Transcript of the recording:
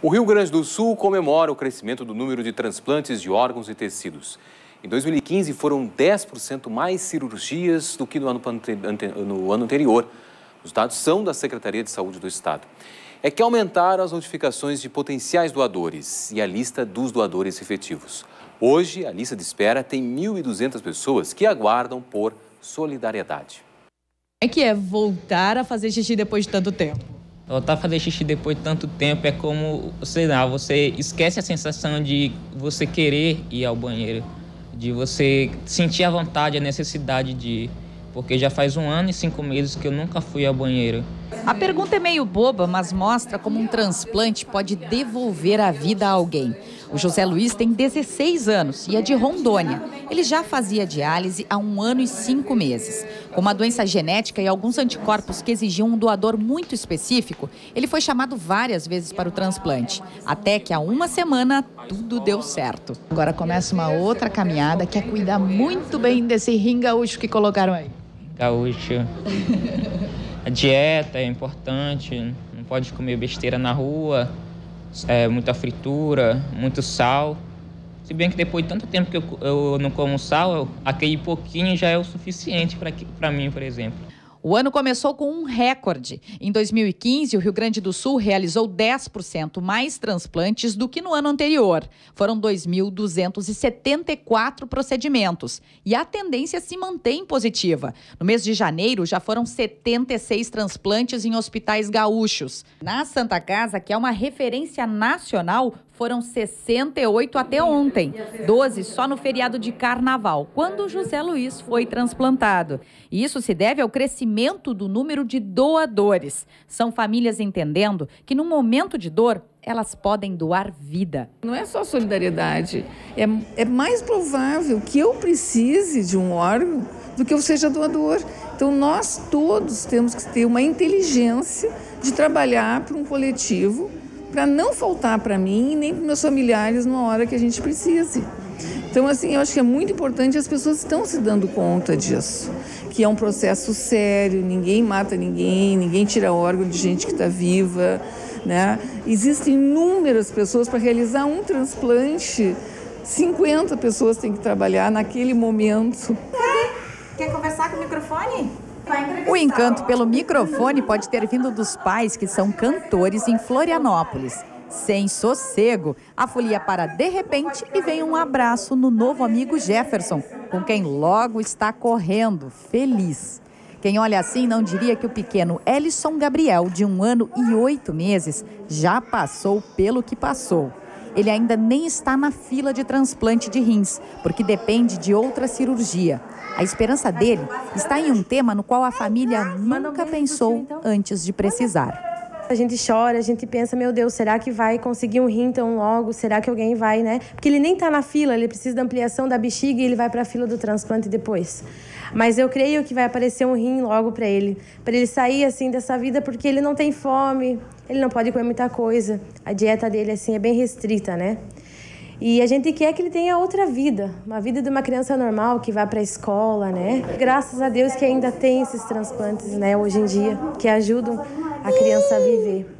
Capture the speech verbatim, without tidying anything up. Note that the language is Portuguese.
O Rio Grande do Sul comemora o crescimento do número de transplantes de órgãos e tecidos. Em dois mil e quinze, foram dez por cento mais cirurgias do que no ano, no ano anterior. Os dados são da Secretaria de Saúde do Estado. É que aumentaram as notificações de potenciais doadores e a lista dos doadores efetivos. Hoje, a lista de espera tem mil e duzentas pessoas que aguardam por solidariedade. É que é voltar a fazer xixi depois de tanto tempo. Voltar a fazer xixi depois de tanto tempo é como, sei lá, você esquece a sensação de você querer ir ao banheiro, de você sentir a vontade, a necessidade de ir, porque já faz um ano e cinco meses que eu nunca fui ao banheiro. A pergunta é meio boba, mas mostra como um transplante pode devolver a vida a alguém. O José Luiz tem dezesseis anos e é de Rondônia. Ele já fazia diálise há um ano e cinco meses. Com uma doença genética e alguns anticorpos que exigiam um doador muito específico, ele foi chamado várias vezes para o transplante. Até que há uma semana tudo deu certo. Agora começa uma outra caminhada que é cuidar muito bem desse rim gaúcho que colocaram aí. Gaúcho. A dieta é importante, não pode comer besteira na rua, é, muita fritura, muito sal. Se bem que depois de tanto tempo que eu, eu não como sal, eu, aquele pouquinho já é o suficiente para mim, por exemplo. O ano começou com um recorde. Em dois mil e quinze, o Rio Grande do Sul realizou dez por cento mais transplantes do que no ano anterior. Foram dois mil duzentos e setenta e quatro procedimentos. E a tendência se mantém positiva. No mês de janeiro, já foram setenta e seis transplantes em hospitais gaúchos. Na Santa Casa, que é uma referência nacional, foram sessenta e oito até ontem, doze só no feriado de Carnaval, quando o José Luiz foi transplantado. E isso se deve ao crescimento do número de doadores. São famílias entendendo que, no momento de dor, elas podem doar vida. Não é só solidariedade, é, é mais provável que eu precise de um órgão do que eu seja doador. Então, nós todos temos que ter uma inteligência de trabalhar para um coletivo, para não faltar para mim nem para meus familiares numa hora que a gente precise. Então, assim, eu acho que é muito importante, as pessoas estão se dando conta disso, que é um processo sério, ninguém mata ninguém, ninguém tira órgão de gente que está viva, né? Existem inúmeras pessoas para realizar um transplante, cinquenta pessoas têm que trabalhar naquele momento. Quer conversar com o microfone? O encanto pelo microfone pode ter vindo dos pais, que são cantores em Florianópolis. Sem sossego, a folia para de repente e vem um abraço no novo amigo Jefferson, com quem logo está correndo, feliz. Quem olha assim não diria que o pequeno Elisson Gabriel, de um ano e oito meses, já passou pelo que passou. Ele ainda nem está na fila de transplante de rins, porque depende de outra cirurgia. A esperança dele está em um tema no qual a família nunca pensou antes de precisar. A gente chora, a gente pensa, meu Deus, será que vai conseguir um rim tão logo? Será que alguém vai, né? Porque ele nem está na fila, ele precisa da ampliação da bexiga e ele vai para a fila do transplante depois. Mas eu creio que vai aparecer um rim logo para ele, para ele sair assim dessa vida, porque ele não tem fome, ele não pode comer muita coisa. A dieta dele assim é bem restrita, né? E a gente quer que ele tenha outra vida, uma vida de uma criança normal, que vá para a escola, né? Graças a Deus que ainda tem esses transplantes, né, hoje em dia, que ajudam a criança a viver.